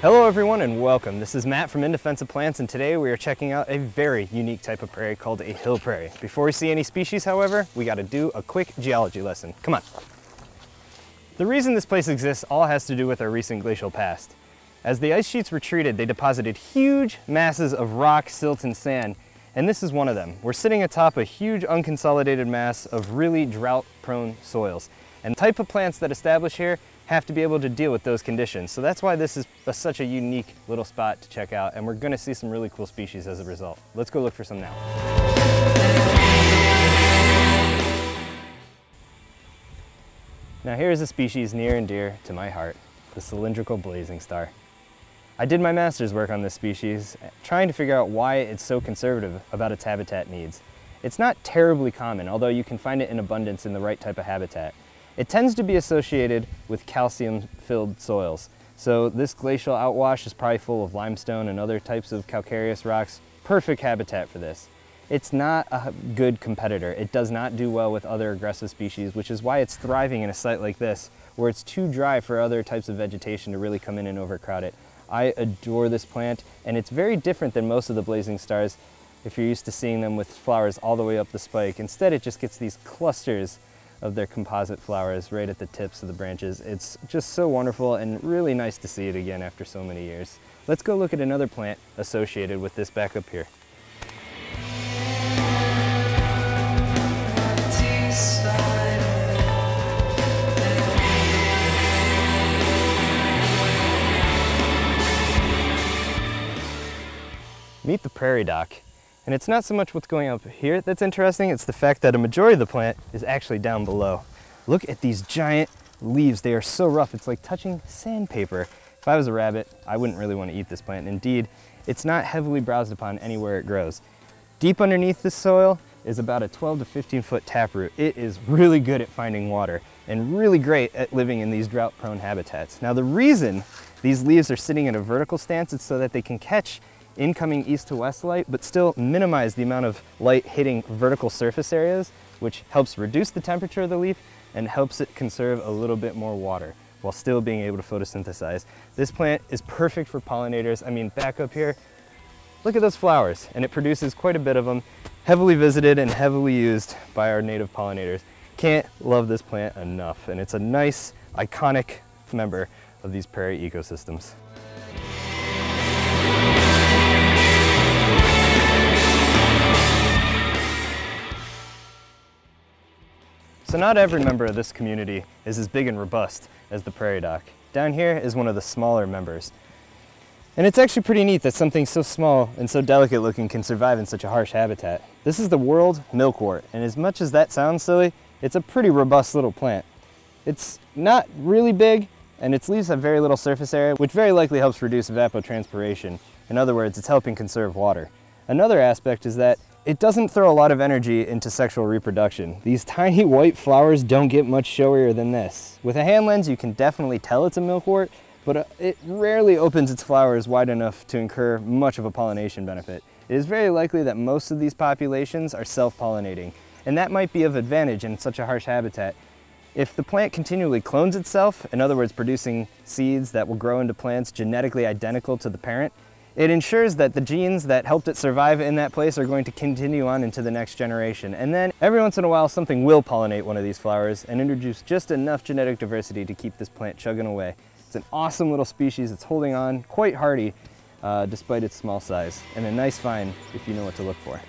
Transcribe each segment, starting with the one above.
Hello everyone and welcome. This is Matt from In Defense of Plants and today we are checking out a very unique type of prairie called a hill prairie. Before we see any species, however, we got to do a quick geology lesson. Come on. The reason this place exists all has to do with our recent glacial past. As the ice sheets retreated, they deposited huge masses of rock, silt, and sand, and this is one of them. We're sitting atop a huge unconsolidated mass of really drought-prone soils, and the type of plants that establish here have to be able to deal with those conditions. So that's why this is such a unique little spot to check out, and we're gonna see some really cool species as a result. Let's go look for some now. Now here's a species near and dear to my heart, the cylindrical blazingstar. I did my master's work on this species, trying to figure out why it's so conservative about its habitat needs. It's not terribly common, although you can find it in abundance in the right type of habitat. It tends to be associated with calcium-filled soils. So this glacial outwash is probably full of limestone and other types of calcareous rocks. Perfect habitat for this. It's not a good competitor. It does not do well with other aggressive species, which is why it's thriving in a site like this, where it's too dry for other types of vegetation to really come in and overcrowd it. I adore this plant, and it's very different than most of the blazing stars if you're used to seeing them with flowers all the way up the spike. Instead, it just gets these clusters of their composite flowers right at the tips of the branches. It's just so wonderful and really nice to see it again after so many years. Let's go look at another plant associated with this back up here. Meet the prairie dock. And it's not so much what's going up here that's interesting, it's the fact that a majority of the plant is actually down below. Look at these giant leaves. They are so rough, it's like touching sandpaper. If I was a rabbit, I wouldn't really want to eat this plant. Indeed, it's not heavily browsed upon anywhere it grows. Deep underneath the soil is about a 12 to 15 foot taproot. It is really good at finding water and really great at living in these drought-prone habitats. Now the reason these leaves are sitting in a vertical stance is so that they can catch incoming east to west light, but still minimize the amount of light hitting vertical surface areas, which helps reduce the temperature of the leaf and helps it conserve a little bit more water while still being able to photosynthesize. This plant is perfect for pollinators. I mean, back up here, look at those flowers, and it produces quite a bit of them, heavily visited and heavily used by our native pollinators. Can't love this plant enough, and it's a nice, iconic member of these prairie ecosystems. So not every member of this community is as big and robust as the prairie dock. Down here is one of the smaller members. And it's actually pretty neat that something so small and so delicate looking can survive in such a harsh habitat. This is the whorled milkwort, and as much as that sounds silly, it's a pretty robust little plant. It's not really big, and its leaves have very little surface area, which very likely helps reduce evapotranspiration. In other words, it's helping conserve water. Another aspect is that it doesn't throw a lot of energy into sexual reproduction. These tiny white flowers don't get much showier than this. With a hand lens, you can definitely tell it's a milkwort, but it rarely opens its flowers wide enough to incur much of a pollination benefit. It is very likely that most of these populations are self-pollinating, and that might be of advantage in such a harsh habitat. If the plant continually clones itself, in other words, producing seeds that will grow into plants genetically identical to the parent, it ensures that the genes that helped it survive in that place are going to continue on into the next generation. And then every once in a while, something will pollinate one of these flowers and introduce just enough genetic diversity to keep this plant chugging away. It's an awesome little species. It's holding on, quite hardy, despite its small size, and a nice find if you know what to look for.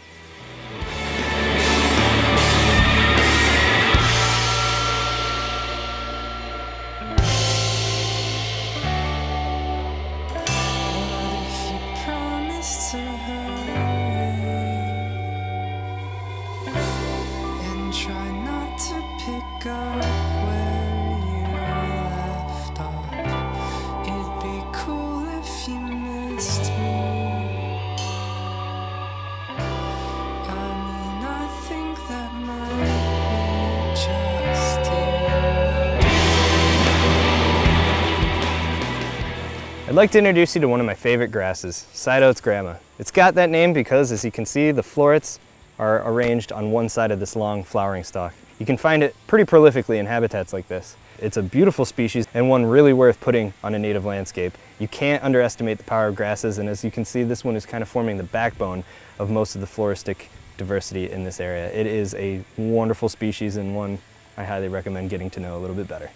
I'd like to introduce you to one of my favorite grasses, Sideoats Grama. It's got that name because, as you can see, the florets are arranged on one side of this long flowering stalk. You can find it pretty prolifically in habitats like this. It's a beautiful species and one really worth putting on a native landscape. You can't underestimate the power of grasses, and as you can see, this one is kind of forming the backbone of most of the floristic diversity in this area. It is a wonderful species and one I highly recommend getting to know a little bit better.